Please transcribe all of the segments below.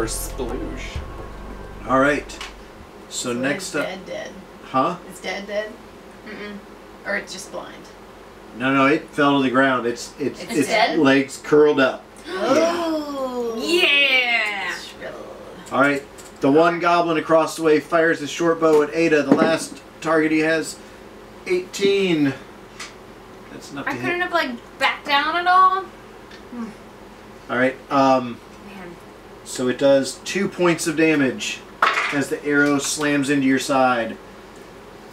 or sploosh. All right. So next up, dead. Huh? It's dead. Mm-mm. Or it's just blind. No, it fell to the ground. It's dead? Legs curled up. Oh yeah! All right. The one goblin across the way fires his short bow at Ada. The last target he has, 18. That's enough to hit. I couldn't have like backed down at all. All right. So it does 2 points of damage as the arrow slams into your side.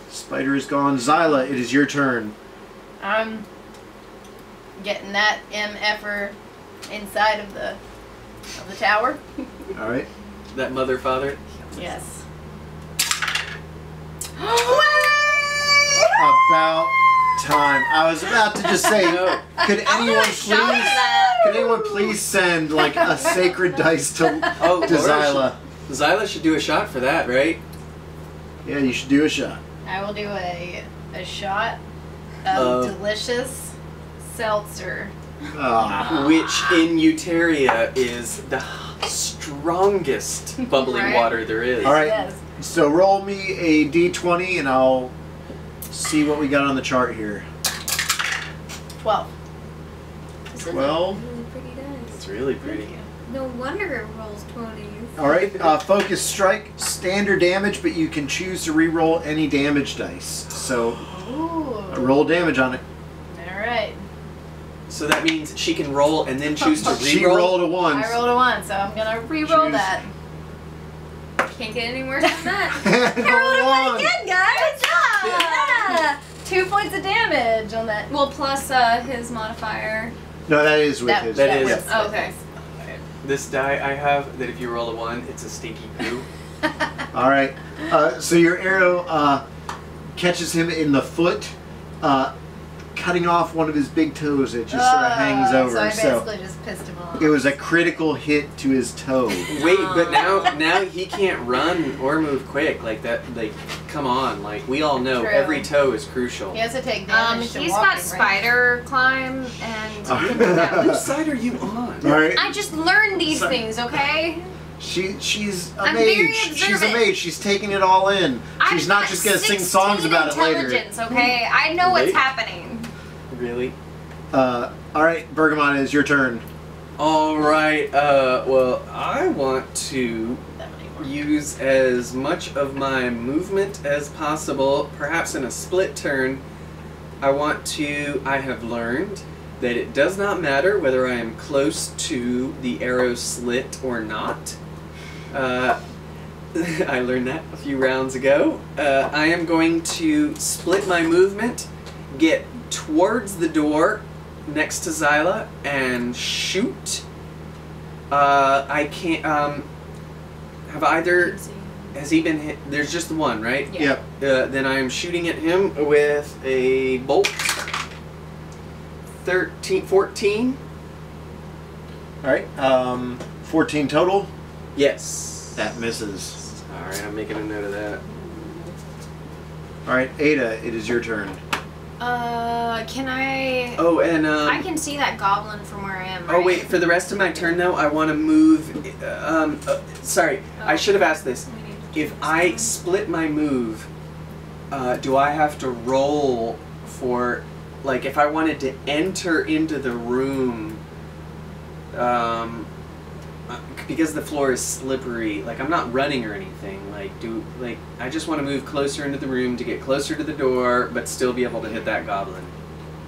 Spider is gone. Zyla, it is your turn. I'm getting that MFer inside of the tower. All right. That mother father. Yes. About time. I was about to just say, no. Could anyone please send like a sacred dice to Zyla? Zyla should do a shot for that, right? Yeah, you should do a shot. I will do a shot of delicious seltzer. Which in Euteria is the strongest bubbling right? water there is. All right, yes. So roll me a d20 and I'll see what we got on the chart here. 12. 12? It's really pretty. No wonder it rolls 20s. All right, focus strike, standard damage, but you can choose to re-roll any damage dice. So roll damage on it. All right. So that means she can roll and then choose to re-roll? She rolled a 1. I rolled a 1, so I'm going to re-roll that. Can't get any worse than that. I rolled a 1 again, guys! Good job! Yeah. 2 points of damage on that. Well, plus his modifier. No, that is with his. That is. Yes. Oh, okay. This die I have, that if you roll a 1, it's a stinky poo. All right. So your arrow catches him in the foot, cutting off one of his big toes. It just sort of hangs over. So I basically just pissed him off. It was a critical hit to his toe. Wait, but now he can't run or move quick like that. Like, come on. Like, we all know every toe is crucial. He has to take damage to walking, right? Spider climb and... Which side are you on? Right. I just learned these things, okay? She's a mage. She's a mage. She's taking it all in. She's not just going to sing songs about it later. Okay? I know what's happening. Really? All right, Bergamot, it's your turn. All right, well, I want to use as much of my movement as possible, perhaps in a split turn. I have learned that it does not matter whether I am close to the arrow slit or not. I learned that a few rounds ago. I am going to split my movement, get towards the door next to Zyla and shoot. I can't has he been hit? There's just one, right? Yeah. Yep. Then I am shooting at him with a bolt. 14. All right. 14 total? Yes. That misses. All right, I'm making a note of that. All right, Ada, it is your turn. Can I... Oh, and, I can see that goblin from where I am, right? Oh, wait, for the rest of my turn, though, I want to move... sorry, I should have asked this. If I split my move, do I have to roll for... Like, if I wanted to enter into the room, because the floor is slippery, like, I'm not running or anything, like, I just want to move closer into the room to get closer to the door, but still be able to hit that goblin.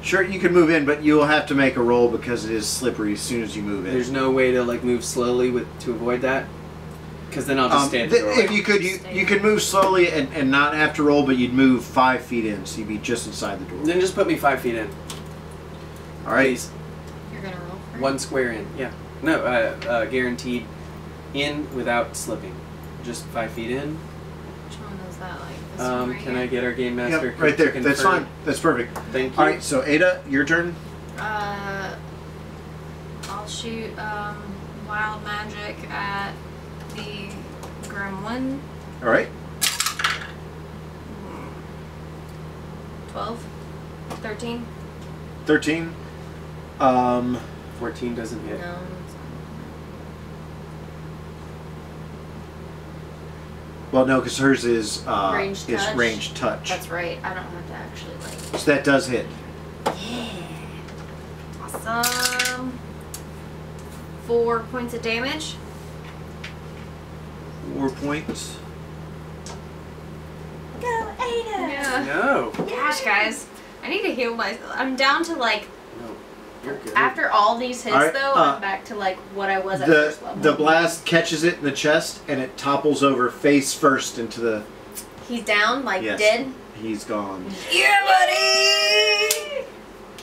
Sure, you can move in, but you'll have to make a roll because it is slippery as soon as you move in. There's no way to, like, move slowly to avoid that? Because then I'll just stand at the door. If you could, you could move slowly and not have to roll, but you'd move 5 feet in, so you'd be just inside the door. Then just put me 5 feet in. All right. Please. You're going to roll first? One square in, yeah. No, guaranteed in without slipping. Just 5 feet in. Which one is that, like this one right I get our game master? Yep, right there. That's fine. That's perfect. Thank you. All right, so Ada, your turn. I'll shoot wild magic at the gremlin. All right. 12. 13. 13. 14 doesn't hit. No. Well, no, because hers is range touch. That's right. I don't have to actually like. So that does hit. Yeah. Awesome. 4 points of damage. 4 points. Go, Ada. Yeah. No. Gosh, guys, I need to heal myself. I'm down to like. Okay. After all these hits, all right, though, I'm back to like what I was at first level. The blast catches it in the chest, and it topples over face first into the. He's down, like dead. He's gone. Yeah, buddy.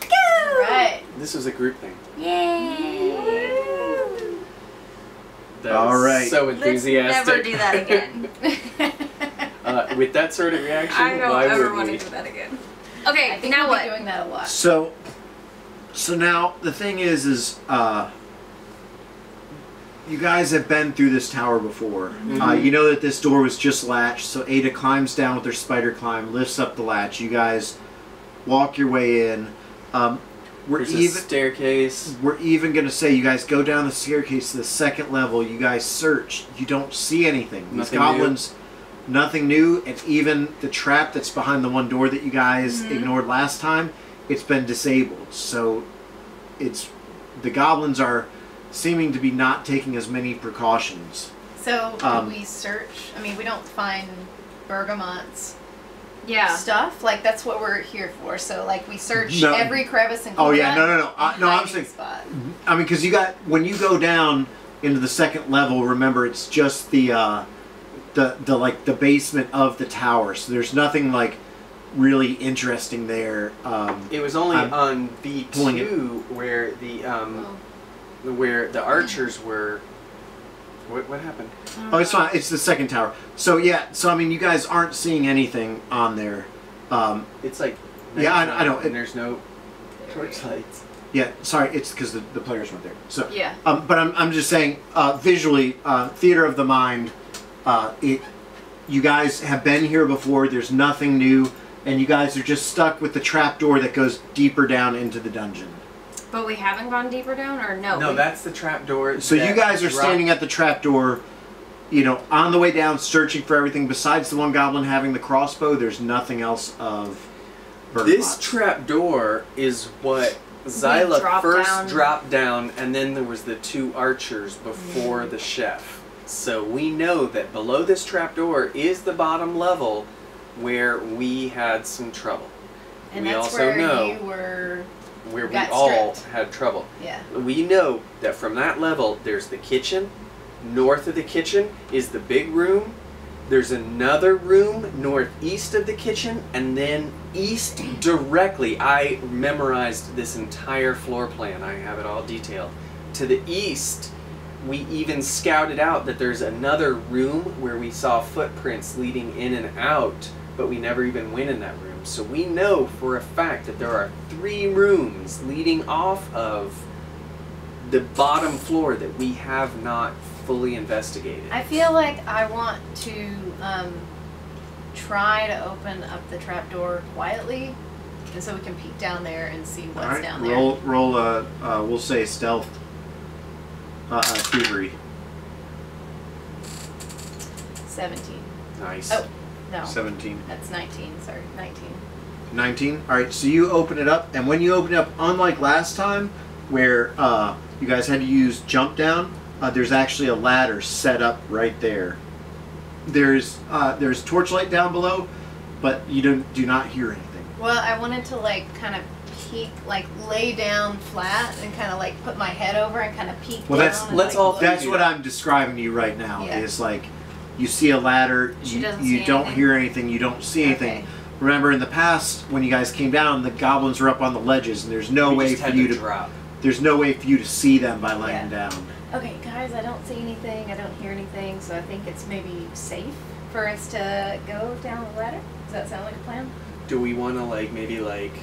Go! All right. This is a group thing. Yay! Woo. That all right. So enthusiastic. Let's never do that again. With that sort of reaction, I don't ever want to do that again. Okay, I think now we'll be doing that a lot. So. So now, the thing is you guys have been through this tower before. Mm-hmm. You know that this door was just latched, so Ada climbs down with her spider climb, lifts up the latch. You guys walk your way in. There's a staircase. We're even going to say you guys go down the staircase to the second level. You guys search. You don't see anything. These goblins, nothing new. And even the trap that's behind the one door that you guys ignored last time, it's been disabled, so it's the goblins are seeming to be not taking as many precautions. So we search. I mean, we don't find Bergamot's stuff. Like that's what we're here for. So like we search every crevice and. Oh yeah, no. No, I'm saying. I mean, because you got when you go down into the second level. Remember, it's just the basement of the tower. So there's nothing like. Really interesting there. It was only on V2 where the archers were. What happened? Oh, it's fine. It's the second tower. So yeah. So I mean, you guys aren't seeing anything on there. It's like I know. And there's no torchlights. Yeah, sorry. It's because the players weren't there. So yeah. But I'm just saying visually, theater of the mind. You guys have been here before. There's nothing new. And you guys are just stuck with the trapdoor that goes deeper down into the dungeon. But we haven't gone deeper down, or no? No, that's the trapdoor. So you guys are standing at the trapdoor, you know, on the way down, searching for everything. Besides the one goblin having the crossbow, there's nothing else of Bergamot. This trapdoor is what Zyla first dropped down, and then there was the 2 archers before the chef. So we know that below this trapdoor is the bottom level, where we had some trouble. And we also know where we all had trouble. Yeah. We know that from that level, there's the kitchen. North of the kitchen is the big room. There's another room northeast of the kitchen, and then east directly. I memorized this entire floor plan. I have it all detailed. To the east, we even scouted out that there's another room where we saw footprints leading in and out. But we never even went in that room. So we know for a fact that there are 3 rooms leading off of the bottom floor that we have not fully investigated. I feel like I want to try to open up the trapdoor quietly, and so we can peek down there and see what's down there. Roll we'll say stealth, thievery. 17. Nice. Oh. No. 17. That's 19. Sorry, 19. 19. All right. So you open it up, and when you open it up, unlike last time, where you guys had to use jump down, there's actually a ladder set up right there. There's torchlight down below, but you do not hear anything. Well, I wanted to like kind of peek, like lay down flat, and kind of like put my head over and kind of peek. Well, down that's what I'm describing to you right now. Yeah. Is like. You see a ladder, you don't hear anything, you don't see anything. Okay. Remember in the past, when you guys came down, the goblins were up on the ledges, and there's no way for you to drop. There's no way for you to see them by laying down. Okay, guys, I don't see anything, I don't hear anything, so I think it's maybe safe for us to go down the ladder. Does that sound like a plan? Do we want to like maybe like,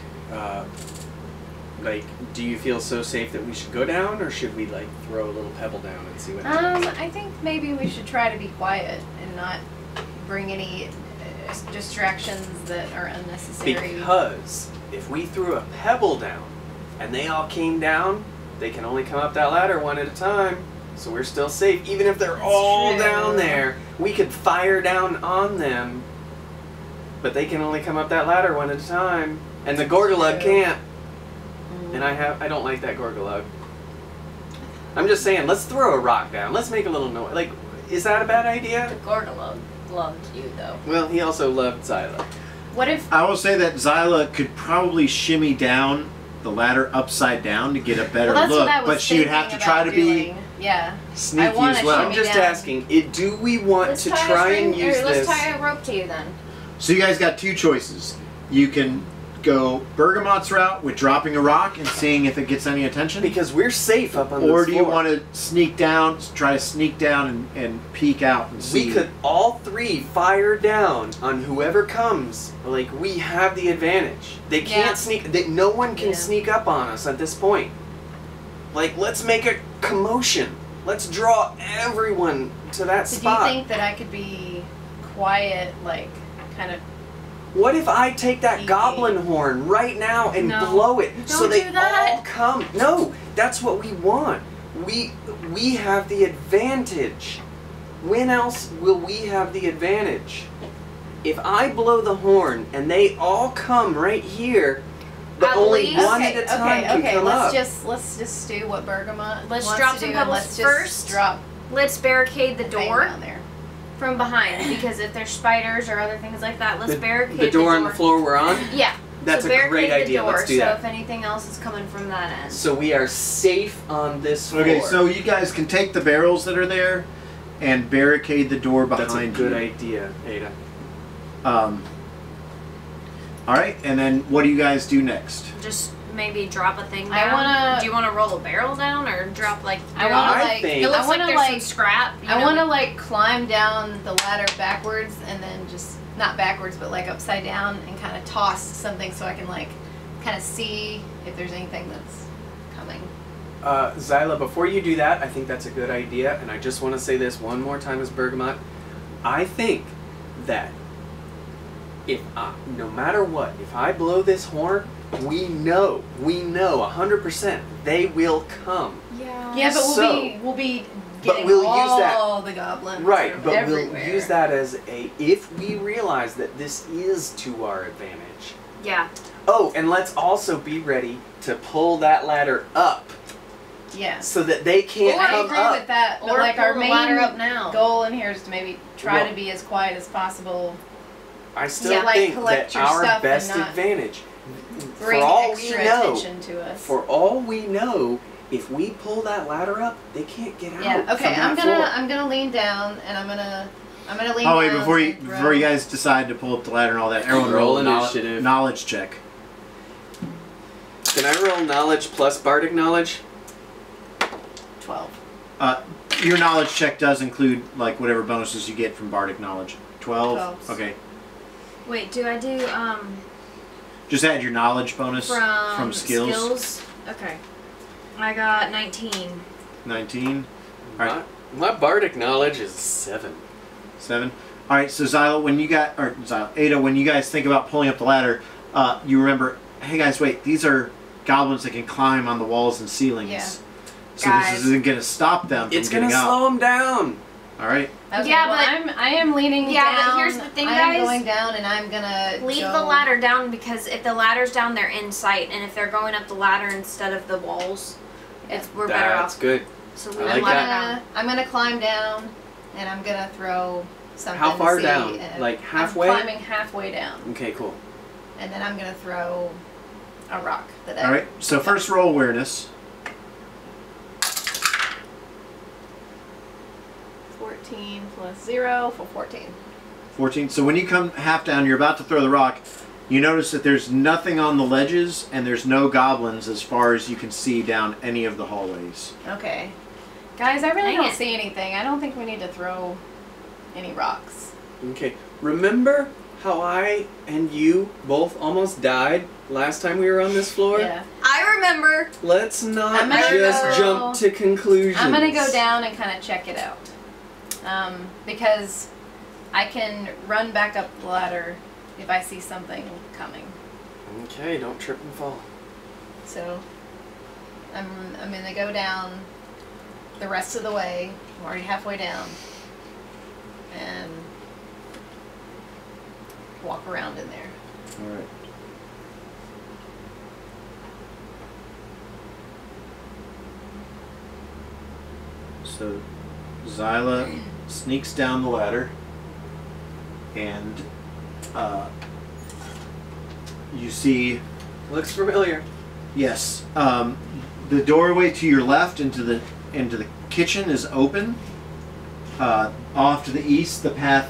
do you feel so safe that we should go down, or should we like throw a little pebble down and see what happens? I think maybe we should try to be quiet and not bring any distractions that are unnecessary. Because if we threw a pebble down and they all came down, they can only come up that ladder one at a time, so we're still safe, even if they're all down there. We could fire down on them, but they can only come up that ladder one at a time. And the Gorgolug can't. And I don't like that Gorgolug. I'm just saying, let's throw a rock down. Let's make a little noise. Like, is that a bad idea? The Gorgolug loved you, though. Well, he also loved Zyla. What if... I will say that Zyla could probably shimmy down the ladder upside down to get a better look, but she would have to try to be sneaky as well. I'm just asking, do we want to try and use this? Let's tie a rope to you, then. So you guys got two choices. You can go Bergamot's route with dropping a rock and seeing if it gets any attention. Because we're safe up on this floor. Or do you want to sneak down, try to sneak down and peek out and see? We could all three fire down on whoever comes. Like, we have the advantage. They can't sneak, no one can sneak up on us at this point. Like, let's make a commotion. Let's draw everyone to that spot. Do you think that I could be quiet, like, kind of... What if I take that goblin horn right now and blow it so they all come? No, that's what we want. We have the advantage. When else will we have the advantage? If I blow the horn and they all come right here, but only one at a time can come up. Let's just do what Bergamot wants to do. Let's just drop some pebbles first. Let's barricade the door down there. From behind, because if there's spiders or other things like that, let's barricade the door on the floor we're on. Yeah, that's a great idea. Let's do that. So if anything else is coming from that end, so we are safe on this floor. Okay, so you guys can take the barrels that are there and barricade the door behind. That's a good idea, Ada. All right, and then what do you guys do next? Just maybe drop a thing down. Do you want to roll a barrel down or drop like... It looks like there's some scrap. I want to like climb down the ladder backwards and then just, not backwards, but like upside down and kind of toss something so I can like kind of see if there's anything that's coming. Zyla, before you do that, I think that's a good idea. And I just want to say this one more time as Bergamot. I think that if no matter what, if I blow this horn, we know 100% they will come. Yeah, but we'll use the goblins. Right, but everywhere. We'll use that as a, if we realize that this is to our advantage. Yeah. Oh, and let's also be ready to pull that ladder up. Yeah. So that they can't come up. I agree with that. Or like our main goal in here is to maybe try to be as quiet as possible. I still think that our best advantage. For all we know, if we pull that ladder up, they can't get out. Yeah. Okay. I'm gonna lean down, and I'm gonna lean. Oh wait! Before you guys decide to pull up the ladder and all that, everyone roll a knowledge check. Can I roll knowledge plus bardic knowledge? 12. Your knowledge check does include like whatever bonuses you get from bardic knowledge. 12. Okay. Wait. Do I do? Just add your knowledge bonus from skills. Okay. I got 19. 19? All right. My bardic knowledge is 7. 7? All right, so Ada, when you guys think about pulling up the ladder, you remember, hey guys, wait, these are goblins that can climb on the walls and ceilings. Yeah. So this isn't going to stop them from getting out. It's going to slow them down. All right. Okay, yeah, well, but I am leaning down. Yeah, but here's the thing, guys. I'm going down, and I'm gonna leave the ladder down because if the ladder's down, they're in sight, and if they're going up the ladder instead of the walls, we're better off. That's good. So I'm gonna climb down, and I'm gonna throw something. How far down? Like halfway. I'm climbing halfway down. Okay, cool. And then I'm gonna throw a rock. All right. So first, roll awareness. 14 plus 0 for 14. 14. So when you come half down, you're about to throw the rock. You notice that there's nothing on the ledges and there's no goblins as far as you can see down any of the hallways. Okay. Guys, I really don't see anything. I don't think we need to throw any rocks. Okay. Remember how I and you both almost died last time we were on this floor? Yeah. I remember. Let's not just jump to conclusions. I'm going to go down and kind of check it out. Because I can run back up the ladder if I see something coming. Okay, don't trip and fall. So, I'm going to go down the rest of the way. I'm already halfway down. and walk around in there. All right. So Zyla sneaks down the ladder, and you see... Looks familiar. Yes. The doorway to your left into the kitchen is open. Off to the east, the path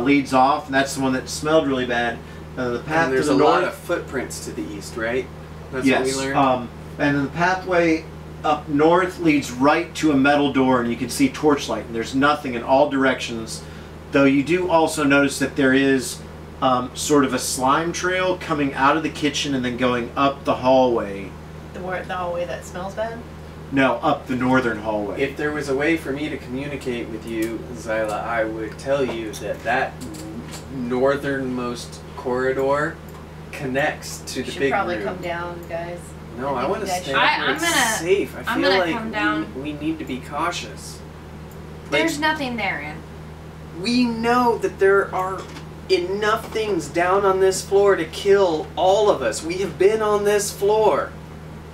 leads off, and that's the one that smelled really bad. The path and there's to the north, a lot of footprints to the east, right? That's yes. What we learned. And then the pathway up north leads right to a metal door, and you can see torchlight, and there's nothing in all directions, though you do also notice that there is sort of a slime trail coming out of the kitchen and then going up the hallway. The hallway that smells bad? No, up the northern hallway. If there was a way for me to communicate with you, Zyla, I would tell you that that northernmost corridor connects to the big room. You should probably come down, guys. No, I want to stay where it's safe. I feel like we need to be cautious. There's nothing there, Ann. We know that there are enough things down on this floor to kill all of us. We have been on this floor.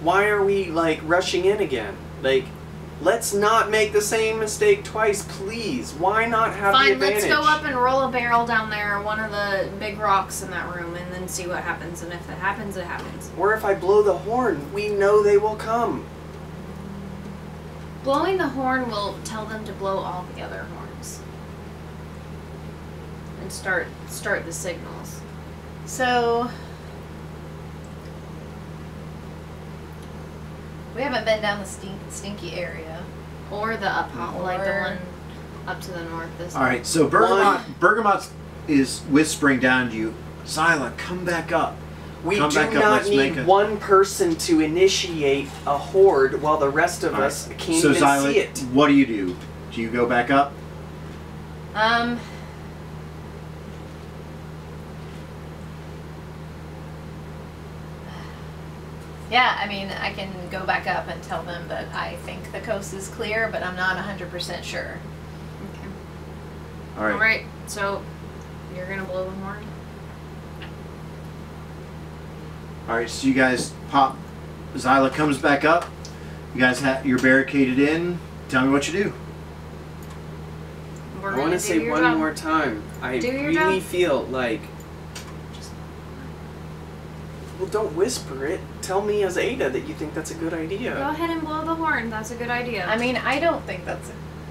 Why are we, like, rushing in again? Like, let's not make the same mistake twice, please. Why not have the advantage? Fine, let's go up and roll a barrel down there, one of the big rocks in that room, and then see what happens. And if it happens, it happens. Or if I blow the horn, we know they will come. Blowing the horn will tell them to blow all the other horns. And start the signals. So... we haven't been down the stinky area, or the up like the one up to the north. This all right, one. So Bergamot is whispering down to you, Zyla, come back up. We come do back not up. Need one person to initiate a horde while the rest of all us right. Can't so even Zyla, see it. What do you do? Do you go back up? Yeah, I mean, I can go back up and tell them that I think the coast is clear, but I'm not 100% sure. Okay. All right. All right, so you're going to blow the horn? All right, so you guys pop. Zyla comes back up. You guys you're barricaded in. Tell me what you do. I want to say one job. More time. I really feel like... Well, don't whisper it. Tell me as Ada that you think that's a good idea. Go ahead and blow the horn. That's a good idea. I mean, I don't think that's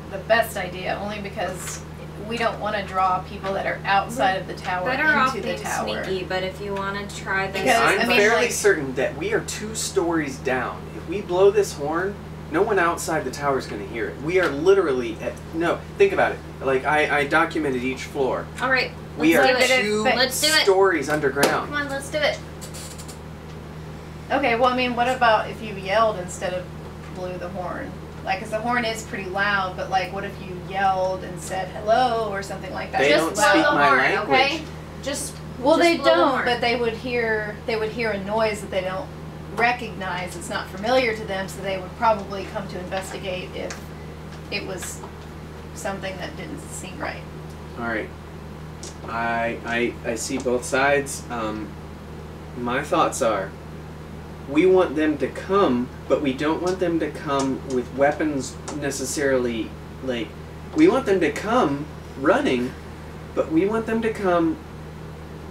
the best idea, only because we don't want to draw people that are outside of the tower into the tower. Better off being sneaky, but if you want to try this... Because, I'm fairly certain that we are 2 stories down. If we blow this horn, no one outside the tower is going to hear it. We are literally at... No, think about it. Like, I documented each floor. All right. We are 2 stories underground. Come on, let's do it. Okay, well, I mean, what about if you yelled instead of blew the horn? Like, because the horn is pretty loud, but, like, what if you yelled and said hello or something like that? They just don't blow speak the my horn, language. Okay? Just well, just they blow don't, the horn. But they would hear a noise that they don't recognize. It's not familiar to them, so they would probably come to investigate if it was something that didn't seem right. All right, I see both sides. My thoughts are. We want them to come, but we don't want them to come with weapons necessarily, like, we want them to come running, but we want them to come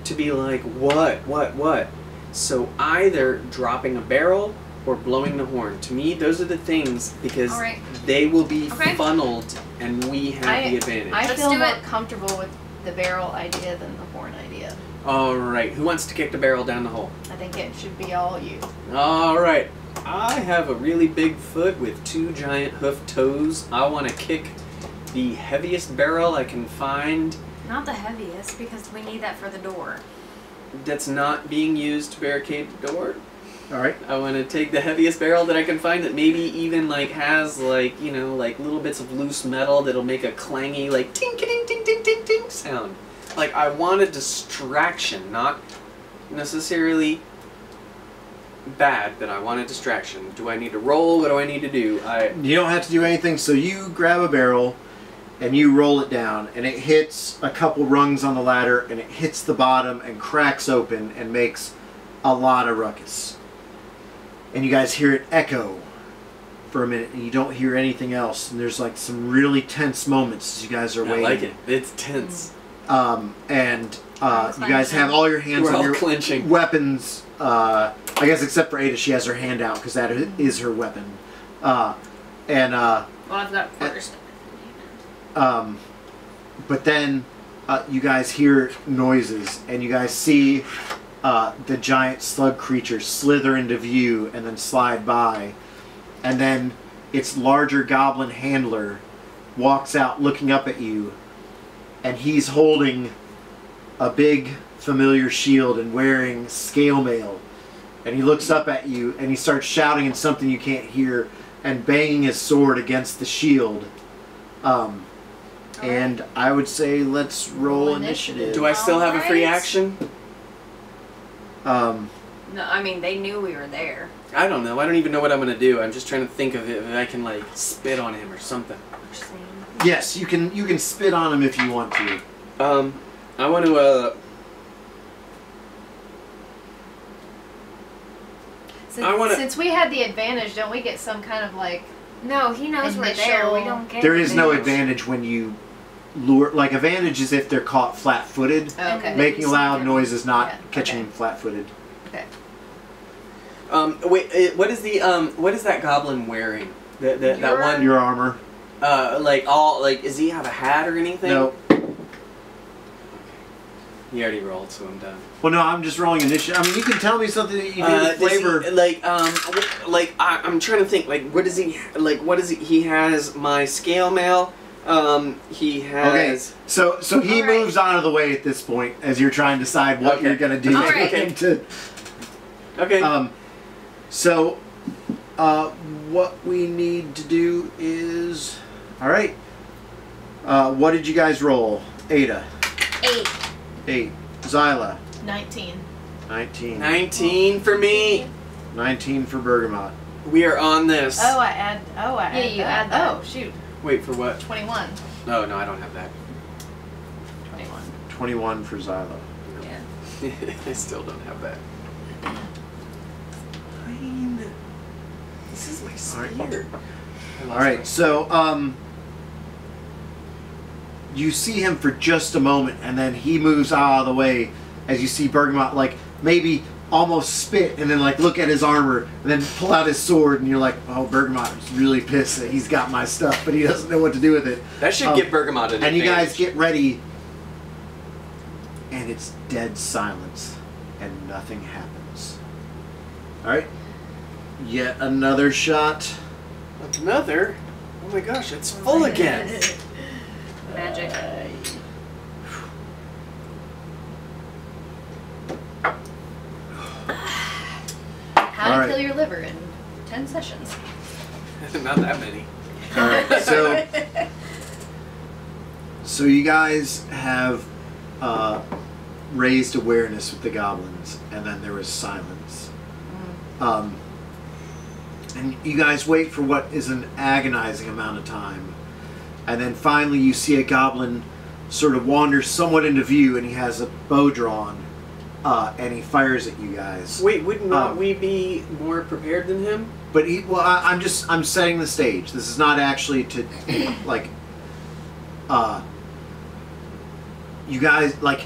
to be like, what? So either dropping a barrel or blowing the horn. To me, those are the things, because right. They will be okay. Funneled, and we have the advantage. I feel more comfortable with the barrel idea than the horn idea. All right, who wants to kick the barrel down the hole? I think it should be all you. All right, I have a really big foot with 2 giant hoof toes. I want to kick the heaviest barrel I can find. Not the heaviest, because we need that for the door. That's not being used to barricade the door. All right. I want to take the heaviest barrel that I can find that maybe even like has like, you know, like little bits of loose metal that'll make a clangy like ting-a-ding-ting-ting-ting-ting sound. Like, I want a distraction, not necessarily bad, but I want a distraction. Do I need to roll? What do I need to do? You don't have to do anything, so you grab a barrel, and you roll it down, and it hits a couple rungs on the ladder, and it hits the bottom and cracks open and makes a lot of ruckus. And you guys hear it echo for a minute, and you don't hear anything else. And there's like some really tense moments as you guys are waiting. I like it. It's tense. You guys have all your hands on your clenching weapons. I guess except for Ada, she has her hand out because that is her weapon. Well, I've got first. But then you guys hear noises, and you guys see the giant slug creature slither into view and then slide by, and then its larger goblin handler walks out looking up at you, and he's holding a big familiar shield and wearing scale mail, and he looks up at you and he starts shouting in something you can't hear and banging his sword against the shield. And I would say let's roll initiative. Do I still have a free action? No, I mean, they knew we were there. I don't know. I don't even know what I'm going to do. I'm just trying to think of it, if I can, like, spit on him or something. Yes, you can spit on him if you want to. I want to, Since we had the advantage, don't we get some kind of, like... No, he knows we're there. We don't get There is advantage. No advantage when you... Like, advantage is if they're caught flat-footed. Oh, okay. Making a loud noise is not catching him flat-footed. Okay. Wait, what is the what is that goblin wearing? That one. Your armor. Does he have a hat or anything? No. You already rolled, so I'm done. Well, no, I'm just rolling initiative. I mean, you can tell me something that you do with flavor. I'm trying to think. Like, what does he? Like, what is he? He has my scale mail. He has... Okay, so he moves out of the way at this point as you're trying to decide what you're going to do. All right. Okay. What we need to do is... Alright. What did you guys roll? Ada. 8. Zyla. 19. 19 for me. 19 for Bergamot. We are on this. Oh, I add that. Oh, shoot. Wait, for what? 21. Oh, no, I don't have that. 21. 21 for Zyla. Yeah. I still don't have that. This is my spear. Alright, so, you see him for just a moment, and then he moves out of the way as you see Bergamot, like, maybe almost spit, and then, like, look at his armor, and then pull out his sword, and you're like, oh, Bergamot's really pissed that he's got my stuff, but he doesn't know what to do with it. That should get Bergamot an advantage. And you guys get ready, and it's dead silence, and nothing happens. Alright? Yet another shot. Another? Oh my gosh, it's full again. Magic. How to kill your liver in 10 sessions. Not that many. Alright, so you guys have raised awareness with the goblins, and then there was silence. And you guys wait for what is an agonizing amount of time. And then finally you see a goblin sort of wander somewhat into view, and he has a bow drawn, and he fires at you guys. Wait, would not we be more prepared than him? But he... Well, I'm setting the stage. This is not actually to, like... you guys, like...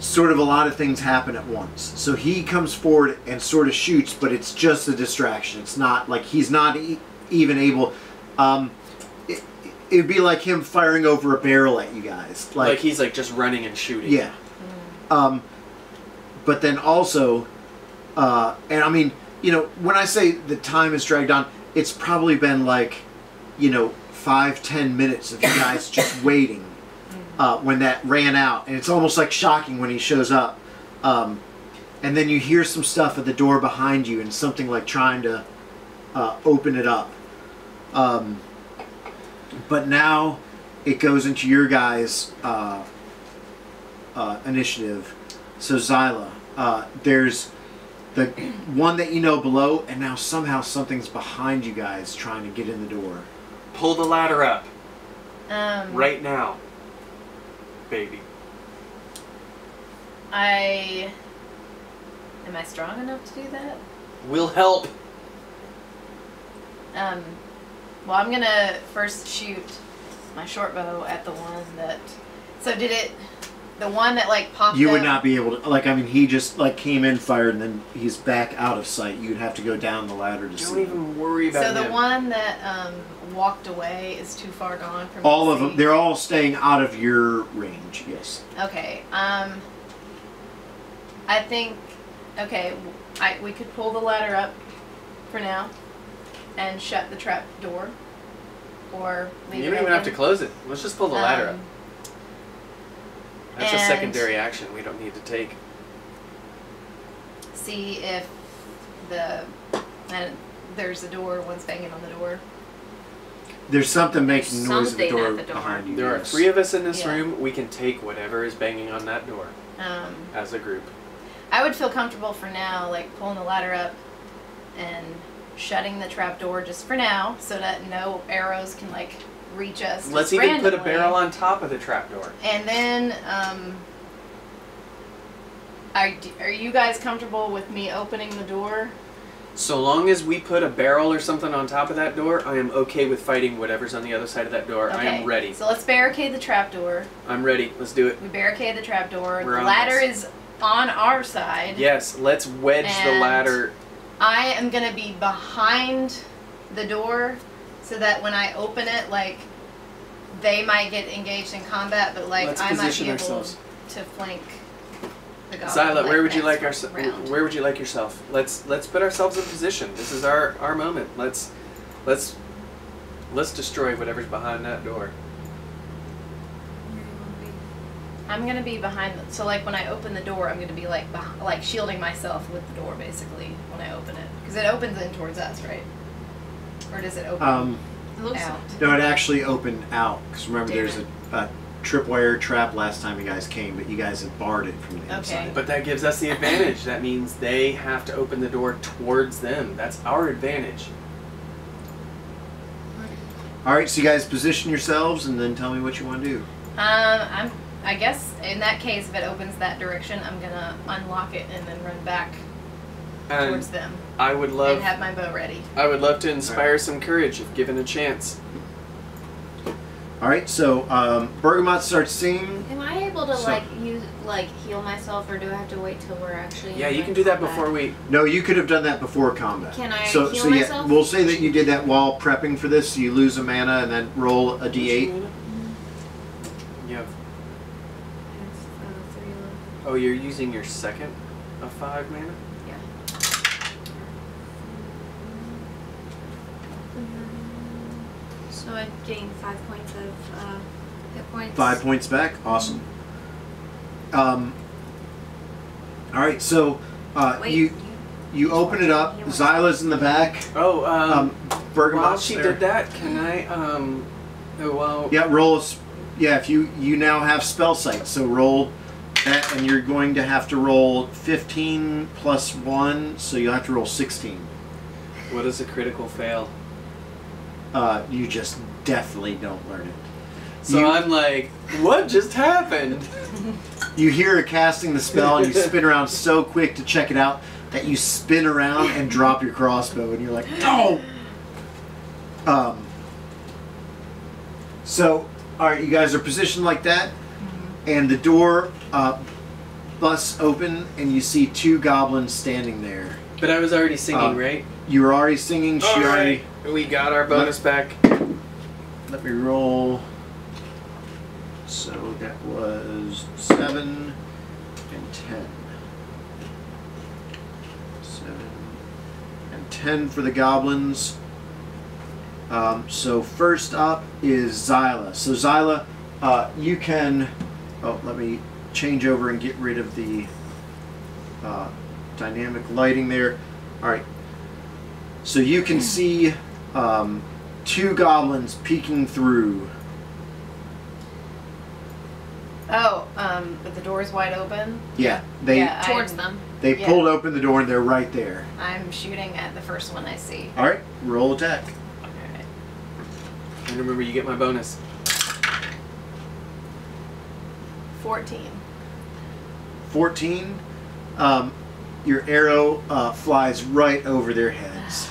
Sort of a lot of things happen at once. So he comes forward and sort of shoots, but it's just a distraction. It's not like he's not even able... It'd be like him firing over a barrel at you guys. Like he's like just running and shooting. Yeah. But then also... and I mean, you know, when I say the time is dragged on, it's probably been like, you know, 5-10 minutes of you guys just waiting. When that ran out, and it's almost like shocking when he shows up, and then you hear some stuff at the door behind you, and something like trying to open it up, but now it goes into your guys' initiative. So Zyla, there's the one that you know below, and now somehow something's behind you guys trying to get in the door. Pull the ladder up. Right now, baby. Am I strong enough to do that? We'll help. Well, I'm gonna first shoot my short bow at the one that. So did it? The one that like popped. You would not be able to. Like, I mean, he just like came in, fired, and then he's back out of sight. You'd have to go down the ladder to see. Don't even worry about him. So the one that walked away is too far gone from. All of them. They're all staying out of your range. Yes. Okay. I think. Okay. We could pull the ladder up for now, and shut the trap door, or leave. You don't even have to close it. Let's just pull the ladder up. That's a secondary action we don't need to take. See if there's a door, one's banging on the door. There's something making noise at the door behind you. There are three of us in this room. We can take whatever is banging on that door as a group. I would feel comfortable for now, like pulling the ladder up and shutting the trap door just for now so that no arrows can like reach us. Let's even randomly. Put a barrel on top of the trapdoor. And then, are you guys comfortable with me opening the door? So long as we put a barrel or something on top of that door, I am okay with fighting whatever's on the other side of that door. Okay. I am ready. So let's barricade the trapdoor. I'm ready. Let's do it. We barricade the trapdoor. The ladder is on our side. Yes, let's wedge the ladder. I am going to be behind the door, so that when I open it, like, they might get engaged in combat, but, like, I might be able to flank the goblin. Zyla, like, where would you like yourself? Let's put ourselves in position. This is our moment. Let's destroy whatever's behind that door. I'm gonna be behind them. So, like, when I open the door, I'm gonna be, like, shielding myself with the door, basically, when I open it. Because it opens in towards us, right? Or does it open out? No, it actually opened out. Because remember, there's a tripwire trap last time you guys came, but you guys had barred it from the inside. But that gives us the advantage. That means they have to open the door towards them. That's our advantage. All right, so you guys position yourselves and then tell me what you want to do. I guess in that case, if it opens that direction, I'm going to unlock it and then run back towards them. I would love and have my bow ready. I would love to inspire some courage if given a chance. All right, so Bergamot starts singing. Am I able to heal myself, or do I have to wait till we're actually? Yeah, you can do that before we. No, you could have done that before combat. Can I heal myself? Yeah, we'll say that you did that while prepping for this. So you lose a mana and then roll a d8. Yep. Oh, you're using your second of 5 mana. So I gained 5 points of hit points. 5 points back? Awesome. Alright, so wait, you open it up. Zyla's in the back. Oh, while she did that, can I, yeah, roll, if you now have spell sight, so roll that, and you're going to have to roll 15 plus 1, so you'll have to roll 16. What is a critical fail? You just definitely don't learn it. So I'm like, what just happened? You hear her casting the spell, and you spin around so quick to check it out that you spin around and drop your crossbow, and you're like, no! So, alright, you guys are positioned like that, and the door busts open, and you see 2 goblins standing there. But I was already singing, right? You were already singing. She already... We got our bonus back. Let me roll. So that was 7 and 10. 7 and 10 for the goblins. So first up is Zyla. So Zyla, you can... Oh, let me change over and get rid of the dynamic lighting there. All right. So you can see 2 goblins peeking through. Oh, but the door's wide open? Yeah. Towards them. They pulled open the door and they're right there. I'm shooting at the first one I see. Alright, roll attack. Alright. And remember, you get my bonus. 14. Your arrow flies right over their heads.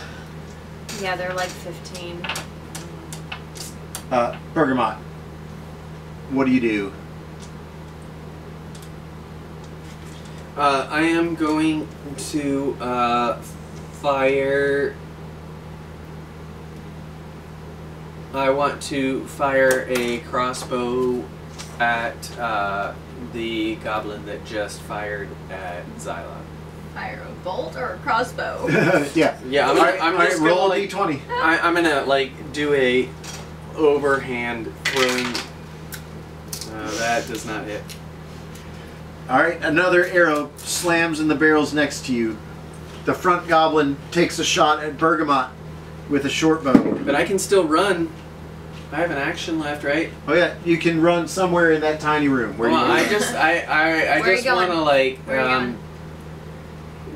Yeah, they're like 15. Bergamot, what do you do? I am going to fire. I want to fire a crossbow at the goblin that just fired at Zyla. Fire a bolt or a crossbow? Yeah. Yeah. I'm just roll a d20. I'm gonna like do a overhand throwing. That does not hit. All right. Another arrow slams in the barrels next to you. The front goblin takes a shot at Bergamot with a short bow. But I can still run. I have an action left, right? Oh yeah, you can run somewhere in that tiny room. Where well, you I just, I just want to like.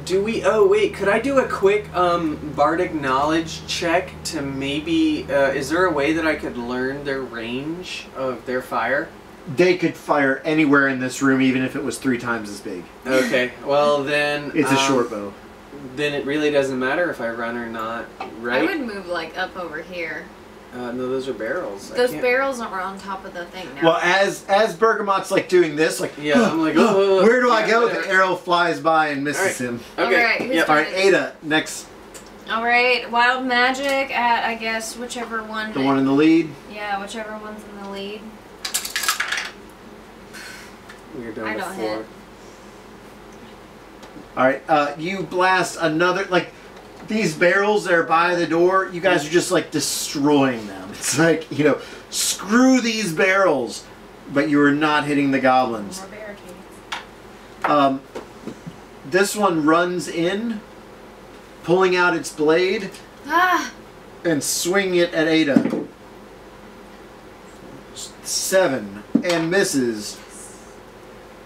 Do we? Oh wait, could I do a quick bardic knowledge check to maybe? Is there a way that I could learn their range of their fire? They could fire anywhere in this room, even if it was 3 times as big. Okay, well then. It's a short bow. Then it really doesn't matter if I run or not, right? I would move like up over here. No, those are barrels. Those barrels are on top of the thing now. Well, as Bergamot's like doing this, like yeah, I'm like, oh, where do I go? The arrow flies by and misses him. Okay. All right, Ada, next. All right, wild magic at I guess whichever one. The one in the lead. Yeah, whichever one's in the lead. You're down to 4. Hit. All right, you blast another like. These barrels that are by the door, you guys are just like destroying them. It's like, you know, screw these barrels, but you are not hitting the goblins. More barricades. This one runs in, pulling out its blade, and swinging it at Ada. 7 and misses.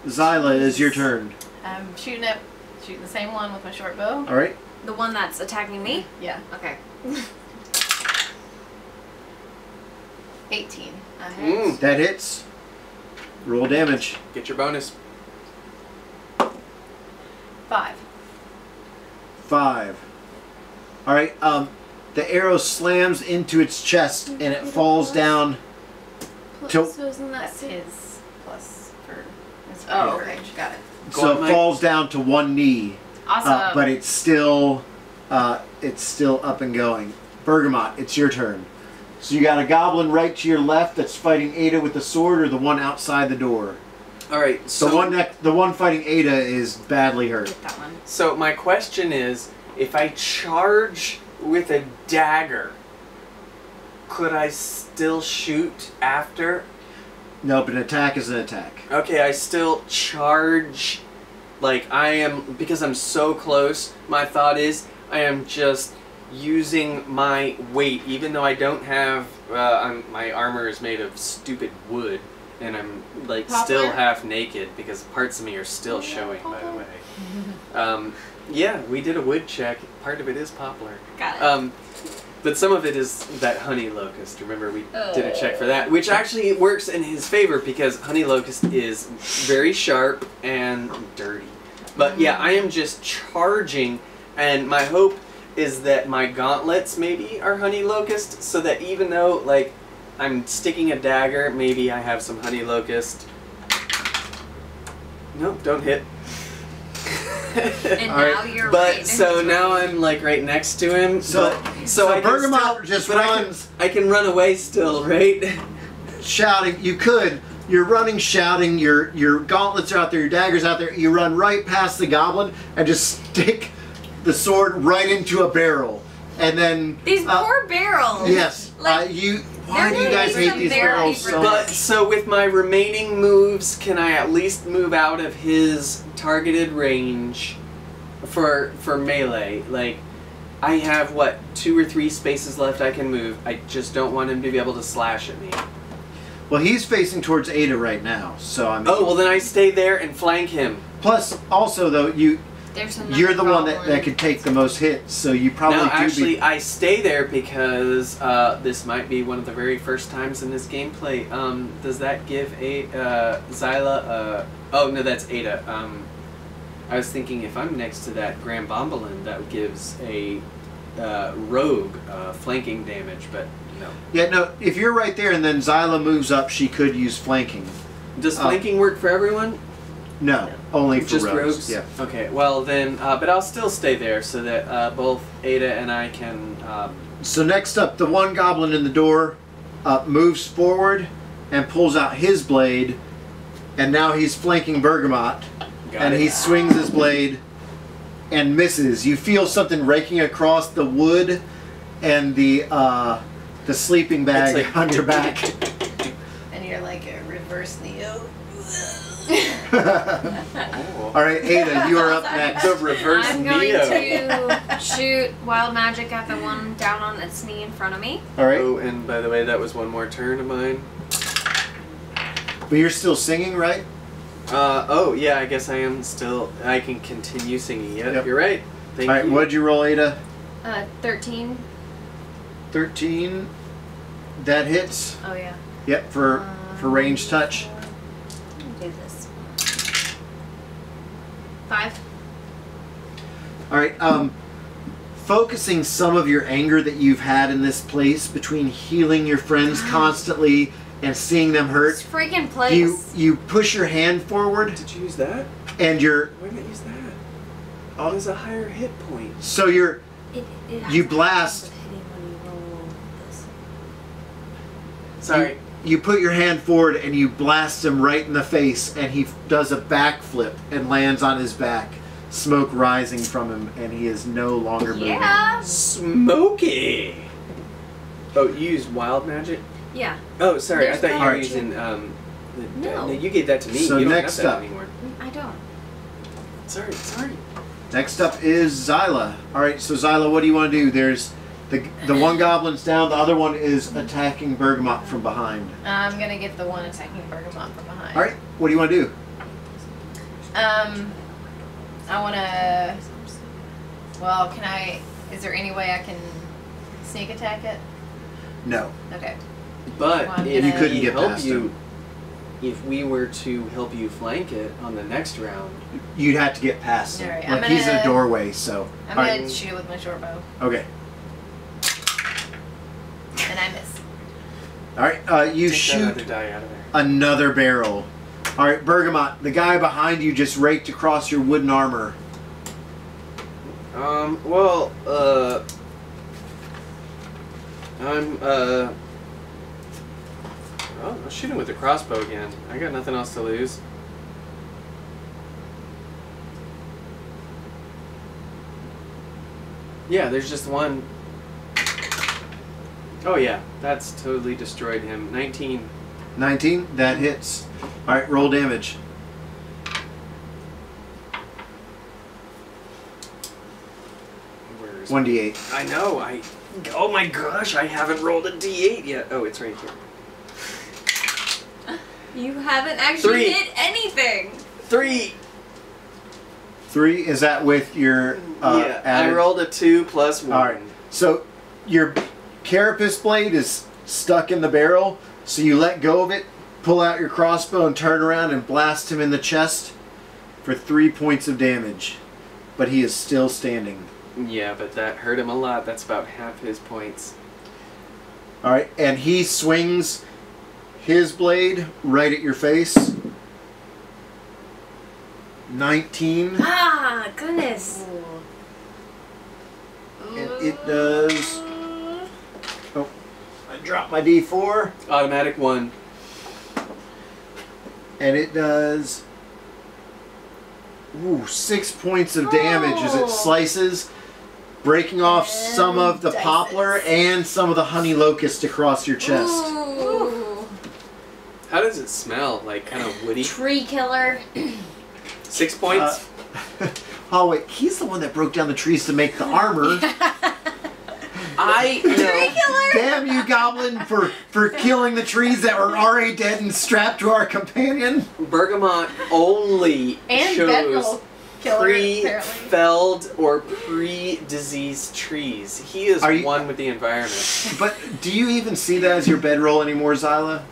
Zyla, it is your turn. I'm shooting the same one with my short bow. All right. The one that's attacking me? Yeah. Okay. 18. That hits. That hits. Roll damage. Get your bonus. 5. All right. The arrow slams into its chest and it falls down. So isn't that his plus for? Oh, okay. Got it. So it falls down to 1 knee. Awesome. But it's still up and going. Bergamot, it's your turn. So you got a goblin right to your left that's fighting Ada with the sword, or the one outside the door. All right. So the one fighting Ada is badly hurt. Get that one. So my question is, if I charge with a dagger, could I still shoot after? No, but an attack is an attack. Okay, I still charge. Like, I am, because I'm so close, my thought is, I am just using my weight, even though I don't have, my armor is made of stupid wood, and I'm, like, still half naked, because parts of me are still showing, by the way. Yeah, we did a wood check. Part of it is poplar. Got it. But some of it is that honey locust. Remember, we did a check for that, which actually works in his favor because honey locust is very sharp and dirty. But yeah, I am just charging, and my hope is that my gauntlets maybe are honey locust, so that even though like I'm sticking a dagger, maybe I have some honey locust. Nope, don't hit. And all now right. You're but right so now way. I'm like right next to him. So Bergamot just runs. I can run away still, right? Shouting, you could. You're running, shouting. Your gauntlets are out there. Your daggers out there. You run right past the goblin and just stick the sword right into a barrel, and then these poor barrels. Yes, like, you. Why do you guys hate these barrels so much? But so with my remaining moves, can I at least move out of his targeted range for melee? Like, I have, what, 2 or 3 spaces left I can move. I just don't want him to be able to slash at me. Well, he's facing towards Ada right now, so I mean... Oh, well then I stay there and flank him. Plus, also, though, you... You're the one that could take the most hits, so you probably I stay there because this might be one of the very first times in this gameplay. Does that give a Zyla? Oh no, that's Ada. I was thinking if I'm next to that Grand Bombolin, that gives a rogue flanking damage, but no. Yeah, no. If you're right there and then Zyla moves up, she could use flanking. Does flanking work for everyone? No, yeah. Only for just rogues. Yeah. Okay, well then, but I'll still stay there so that both Ada and I can... So next up, the one goblin in the door moves forward and pulls out his blade, and now he's flanking Bergamot, he swings his blade and misses. You feel something raking across the wood and the sleeping bag like on your back. And you're like a reverse Neo. Oh. All right, Ada, you are up next. The reverse I'm going to shoot wild magic at the one down on its knee in front of me. All right. Oh, and by the way, that was one more turn of mine. But you're still singing, right? Oh, yeah, I guess I am still. I can continue singing. Yep. You're right. Thank you. All right, what'd you roll, Ada? 13. 13. That hits. Oh, yeah. Yep, for range touch. Do this. 5. All right. Focusing some of your anger that you've had in this place between healing your friends constantly and seeing them hurt. This freaking place. You push your hand forward. Did you use that? And you're. Why didn't I use that? Oh, there's a higher hit point. So you're. You blast. Sorry. You put your hand forward and you blast him right in the face, and he does a backflip and lands on his back, smoke rising from him, and he is no longer moving. Yeah. Smoky! Oh, you used wild magic? Yeah. Oh, sorry, I thought you were using... No, you gave that to me. So you don't have that anymore. I don't. Sorry. Next up is Zyla. Alright, so Zyla, what do you want to do? There's... The one goblin's down, the other one is attacking Bergamot from behind. I'm gonna get the one attacking Bergamot from behind. Alright, what do you want to do? I want to... Well, can I... Is there any way I can sneak attack it? No. Okay. But well, if you couldn't get past him. If we were to help you flank it on the next round... You'd have to get past him. Right. Like, he's in a doorway, so... I'm gonna shoot it with my short bow. Okay. And I miss. All right, you shoot another barrel. All right, Bergamot, the guy behind you just raked across your wooden armor. I'll shoot him with the crossbow again. I got nothing else to lose. Yeah, there's just one. Oh yeah, that's totally destroyed him. 19. 19? That hits. Alright, roll damage. Where's 1d8. I know, oh my gosh, I haven't rolled a d8 yet. Oh, it's right here. You haven't actually hit anything! 3! 3? Is that with your yeah, added? I rolled a 2 plus 1. Alright, so your carapace blade is stuck in the barrel, so you let go of it, pull out your crossbow, and turn around and blast him in the chest for 3 points of damage. But he is still standing. Yeah, but that hurt him a lot. That's about half his points. Alright, and he swings his blade right at your face. 19. Ah, goodness. And it does... Drop my D4. Automatic 1. And it does 6 points of damage as it slices, breaking off and some of the poplar and some of the honey locust across your chest. Ooh. How does it smell? Like kind of woody? Tree killer. 6 points? Oh wait, he's the one that broke down the trees to make the armor. Damn you, Goblin, for killing the trees that were already dead and strapped to our companion. Bergamot only chose pre-felled or pre-diseased trees. He is one with the environment. But do you even see that as your bedroll anymore, Zyla?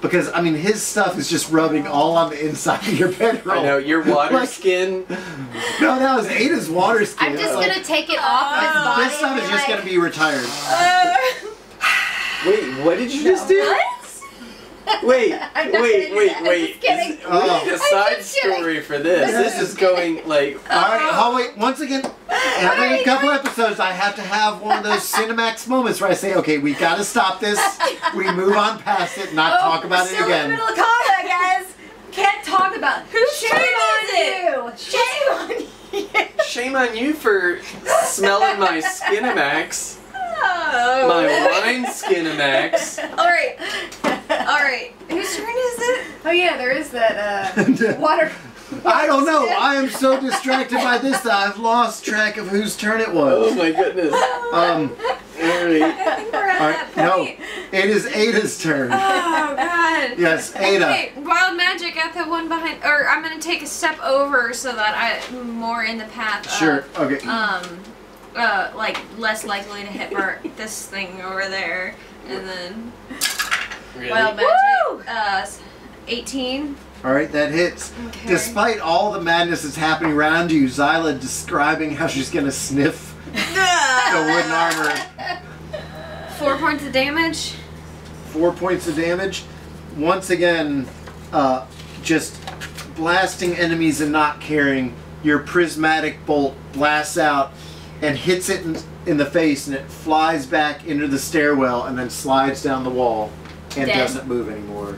Because, I mean, his stuff is just rubbing all on the inside of your bedroll. I know, your water skin. No, that was Ada's water skin. I'm just going to take it off his body. This stuff is just going to be retired. Wait, what did you just do? What? Wait. We need a side story for this. This is going like... Alright, Holly, once again, every couple episodes I have to have one of those Cinemax moments where I say, okay, we gotta stop this, we move on past it, not talk about it again. We're still in the middle of combat, guys. Can't talk about it. Shame on you! Shame on you for smelling my Cinemax. My wine Skinemax. Alright. Whose turn is it? Oh yeah, there is that water. I don't know. I am so distracted by this that I've lost track of whose turn it was. Oh my goodness. Alright. No. It is Ada's turn. Oh god. Yes, Ada. Okay, wild magic at the one behind, or I'm gonna take a step over so that I'm more in the path of, okay. Like less likely to hit this thing over there, and then wild magic, 18. All right, that hits. Okay. Despite all the madness that's happening around you, Zyla describing how she's gonna sniff the wooden armor. 4 points of damage. 4 points of damage. Once again, just blasting enemies and not caring. Your prismatic bolt blasts out and hits it in the face, and it flies back into the stairwell and then slides down the wall and doesn't move anymore.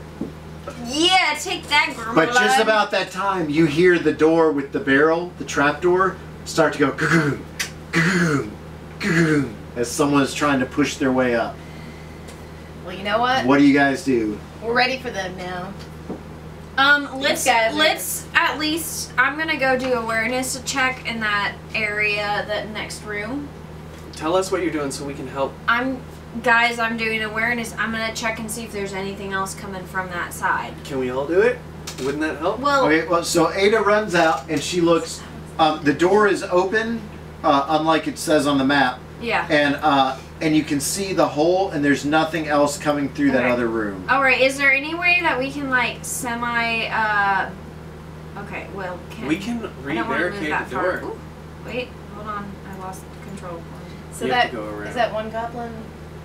Yeah, take that, Gorgolug. But just about that time, you hear the door with the barrel, the trapdoor, start to go goo goo goo as someone is trying to push their way up. Well, you know what? What do you guys do? We're ready for them now. Let's at least, I'm gonna go do awareness check in that area, that next room. Tell us what you're doing so we can help. Guys, I'm doing awareness. I'm gonna check and see if there's anything else coming from that side. Can we all do it? Wouldn't that help? Well, okay, well, so Ada runs out and she looks, the door is open, unlike it says on the map. Yeah. And you can see the hole, and there's nothing else coming through that other room. Alright, is there any way that we can, like, okay, well, we can re-barricade the door. Ooh, wait, hold on, I lost control. So is that one goblin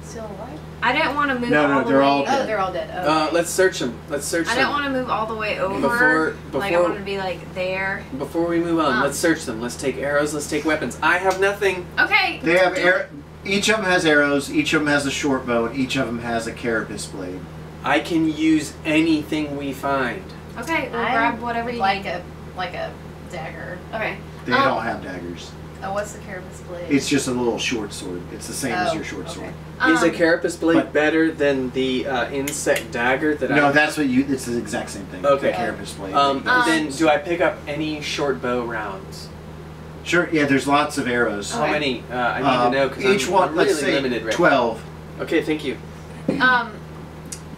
still alive? I didn't want to move all the way. Oh, they're all dead. Oh, okay. Let's search them. I don't want to move all the way over. Like, I want to be, like, there. Before we move on, let's search them. Let's take arrows, let's take weapons. I have nothing. Okay. They have arrows. Each of them has arrows, each of them has a short bow, and each of them has a carapace blade. I can use anything we find. Okay, we'll grab whatever you need. Like a dagger. Okay. They don't have daggers. Oh, what's the carapace blade? It's just a little short sword. It's the same as your short sword. Is a carapace blade better than the insect dagger that I... No, that's what you... It's the exact same thing. Okay. Carapace blade. Then do I pick up any short bow rounds? Sure. Yeah, there's lots of arrows. How many? I need to know because I'm really limited right now. 12. Okay, thank you.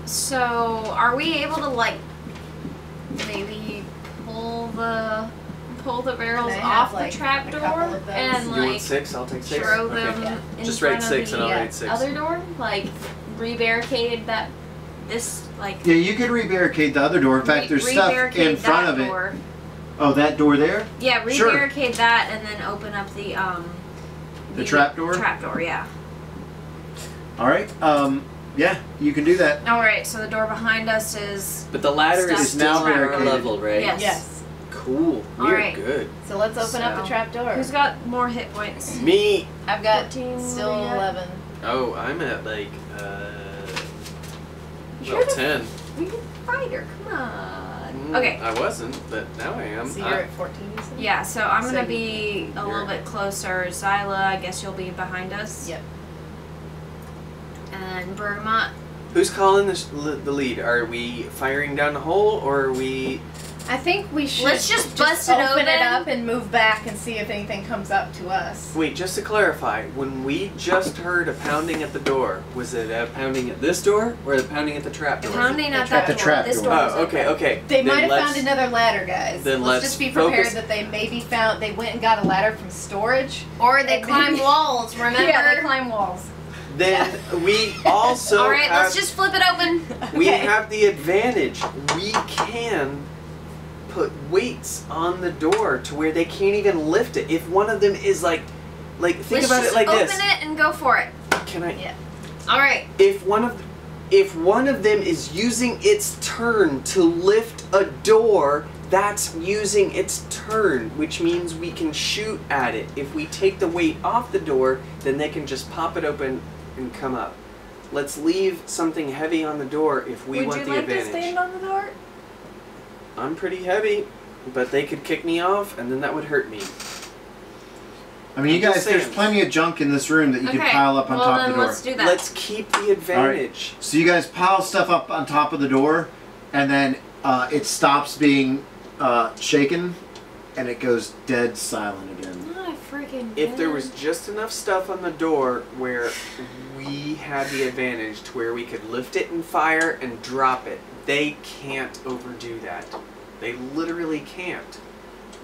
So are we able to like maybe pull the barrels off the trapdoor and like 6? I'll take 6. Throw them in just front of the and I'll write 6. Other door, like re-barricade that. Yeah, you could re-barricade the other door. In fact, there's stuff in front of it. Oh, that door there? Yeah, re-barricade that and then open up the trapdoor? Trapdoor, yeah. Alright, yeah, you can do that. Alright, so the door behind us is... But the ladder is now barricaded. Level, right? Yes. Cool. We're good. So let's open up the trapdoor. Who's got more hit points? Me! I've got 14, still 11. Oh, I'm at like, level 10. We can fight her, come on. Okay. I wasn't, but now I am. So you're at 14, you said? Yeah, so I'm going to be a little bit closer. Zyla, I guess you'll be behind us. Yep. And Bergamot. Who's calling the lead? Are we firing down the hole, or are we I think we should Let's just open it up and move back and see if anything comes up to us. Wait, just to clarify, when we just heard a pounding at the door, was it a pounding at this door or a pounding at the trap door? Pounding at that door. The trap door. Oh, okay, okay. They might have found another ladder, guys. Then let's just be prepared that they maybe found, they went and got a ladder from storage. Or they climbed walls, remember? Yeah, they climb walls. Then we also Alright, let's just flip it open. We have the advantage. We can put weights on the door to where they can't even lift it. If one of them is like think about it like this. Let's open it and go for it. Can I? Yeah. Alright. If one of them is using its turn to lift a door, that's using its turn, which means we can shoot at it. If we take the weight off the door, then they can just pop it open and come up. Let's leave something heavy on the door if we want the advantage. Would you like to stand on the door? I'm pretty heavy, but they could kick me off, and then that would hurt me. I mean, you guys, there's plenty of junk in this room that you can pile up on top of the door. Let's do that. Let's keep the advantage. Right. So you guys pile stuff up on top of the door, and then it stops being shaken, and it goes dead silent again. Not a freaking If there was just enough stuff on the door where we had the advantage to where we could lift it and fire and drop it, they can't overdo that. They literally can't.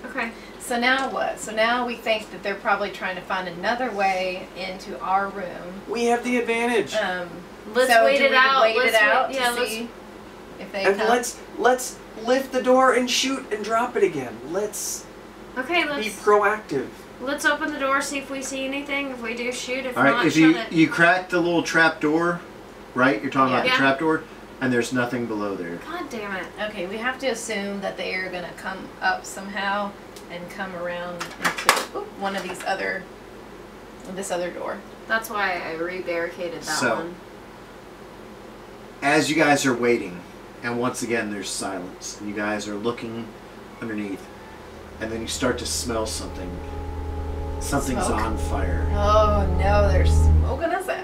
Okay. So now what? So now we think that they're probably trying to find another way into our room. We have the advantage. Let's wait it out to see if they come. Let's lift the door and shoot and drop it again. Let's be proactive. Let's open the door, see if we see anything. If we do, shoot. If not, shut it. You crack the little trap door, right? You're talking about the trap door, and there's nothing below there. God damn it. Okay, we have to assume that they are going to come up somehow and come around into one of these this other door. That's why I re-barricaded that one. As you guys are waiting, and once again there's silence, and you guys are looking underneath, and then you start to smell something. Something's on fire. Oh no, they're smoking us out.